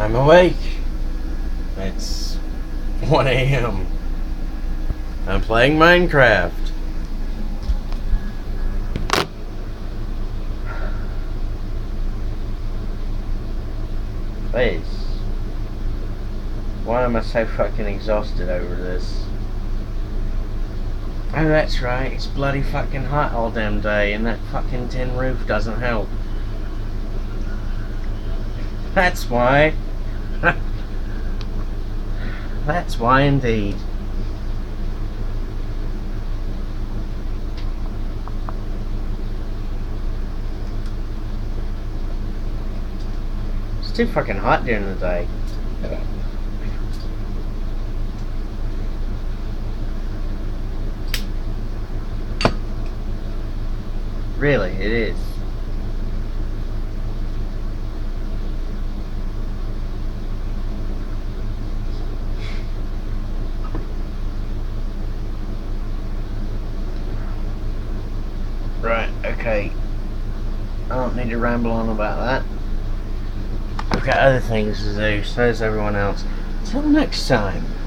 I'm awake. It's 1 a.m. I'm playing Minecraft. Please. Why am I so fucking exhausted over this? Oh, that's right, it's bloody fucking hot all damn day, and that fucking tin roof doesn't help. That's why. That's why indeed. It's too fucking hot during the day. Really, it is. Right, okay. I don't need to ramble on about that. I've got other things to do, so does everyone else. Till next time.